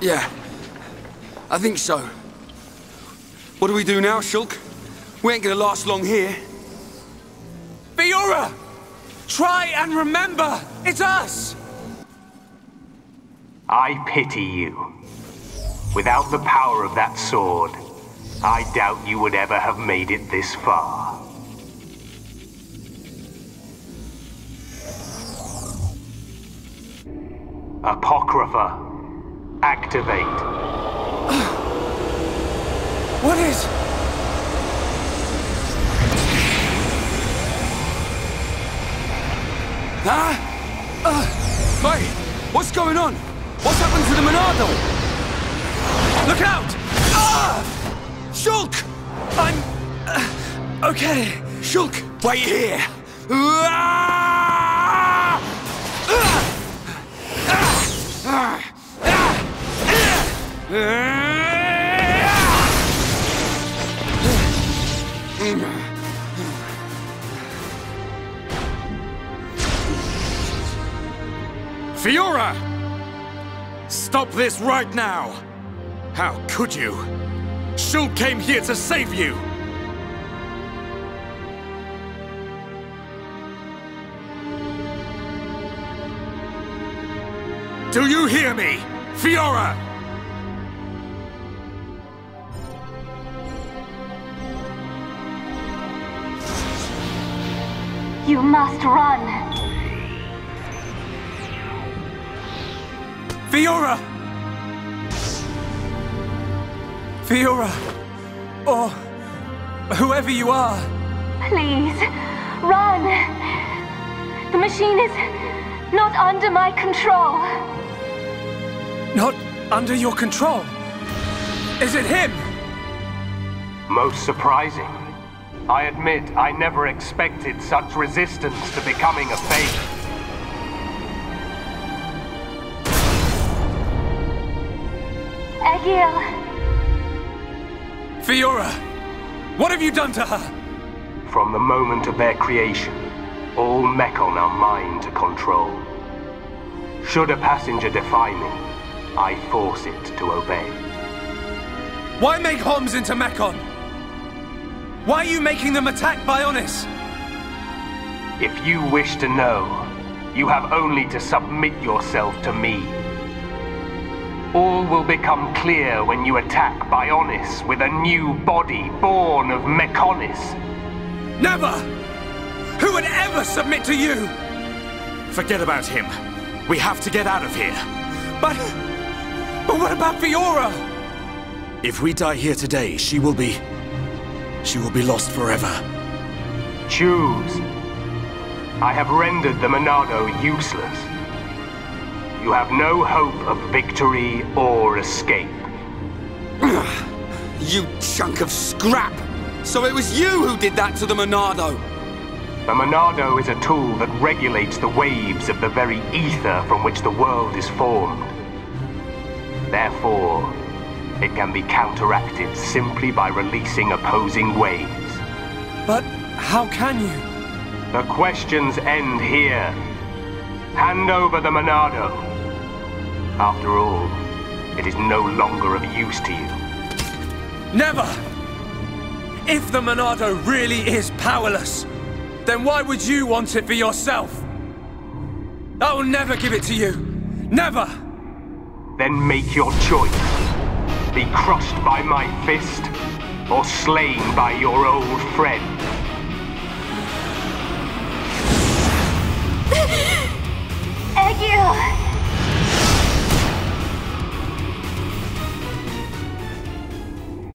Yeah, I think so. What do we do now, Shulk? We ain't gonna last long here. Fiora! Try and remember, it's us! I pity you. Without the power of that sword, I doubt you would ever have made it this far. Apocrypha, activate. What is? Huh? Mate, what's going on? What's happened to the Monado? Look out! Shulk! I'm... okay. Shulk, wait here! Fiora! Stop this right now! How could you? Shulk came here to save you! Do you hear me, Fiora? You must run. Fiora! Fiora, or whoever you are. Please, run. The machine is not under my control. Not under your control? Is it him? Most surprising. I admit, I never expected such resistance to becoming a fate. Egil. Fiora, what have you done to her? From the moment of their creation, all Mechon are mine to control. Should a passenger defy me, I force it to obey. Why make Homs into Mechon? Why are you making them attack Bionis? If you wish to know, you have only to submit yourself to me. All will become clear when you attack Bionis with a new body born of Mechonis. Never! Who would ever submit to you? Forget about him. We have to get out of here. But what about Fiora? If we die here today, she will be lost forever. Choose. I have rendered the Monado useless. You have no hope of victory or escape. You chunk of scrap! So it was you who did that to the Monado! The Monado is a tool that regulates the waves of the very ether from which the world is formed. Therefore, it can be counteracted simply by releasing opposing waves. But how can you? The questions end here. Hand over the Monado. After all, it is no longer of use to you. Never! If the Monado really is powerless, then why would you want it for yourself? I will never give it to you. Never! Then make your choice. Be crushed by my fist, or slain by your old friend.